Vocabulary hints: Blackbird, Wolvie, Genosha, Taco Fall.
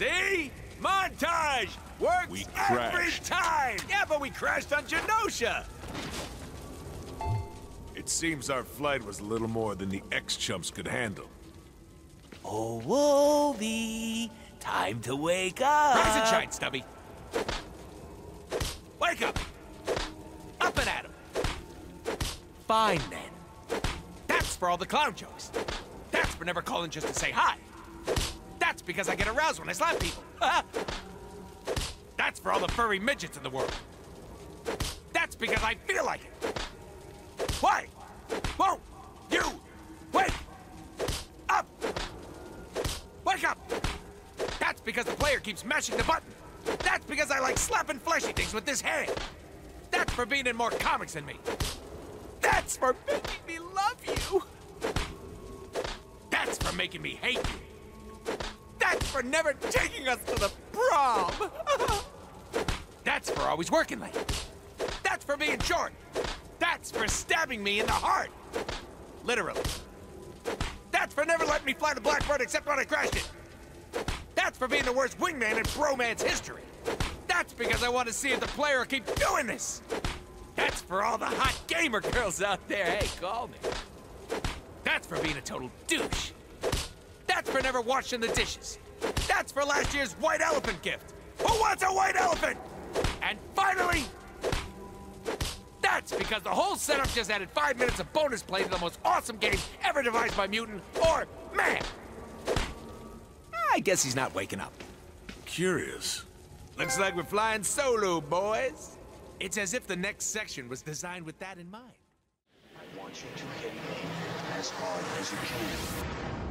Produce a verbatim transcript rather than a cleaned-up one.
See? Montage! Works we every time! Yeah, but we crashed on Genosha! It seems our flight was little more than the ex-chumps could handle. Oh, Wolvie! Time to wake up! Rise and shine, Stubby! Wake up! Up and at him! Fine, then. That's for all the clown jokes. That's for never calling just to say hi. That's because I get aroused when I slap people. That's for all the furry midgets in the world. That's because I feel like it. Why won't you wake up? Wake up! That's because the player keeps mashing the button. That's because I like slapping fleshy things with this hand. That's for being in more comics than me. That's for making me love you. That's for making me hate you. That's for never taking us to the prom. That's for always working late. That's for being short. That's for stabbing me in the heart. Literally. That's for never letting me fly the Blackbird except when I crashed it. That's for being the worst wingman in bromance history. That's because I want to see if the player keep doing this. That's for all the hot gamer girls out there. Hey, call me. That's for being a total douche. That's for never washing the dishes. That's for last year's white elephant gift. Who wants a white elephant? And finally, that's because the whole setup just added five minutes of bonus play to the most awesome game ever devised by mutant or man. I guess he's not waking up. Curious. Looks like we're flying solo, boys. It's as if the next section was designed with that in mind. I want you to hit me as hard as you can.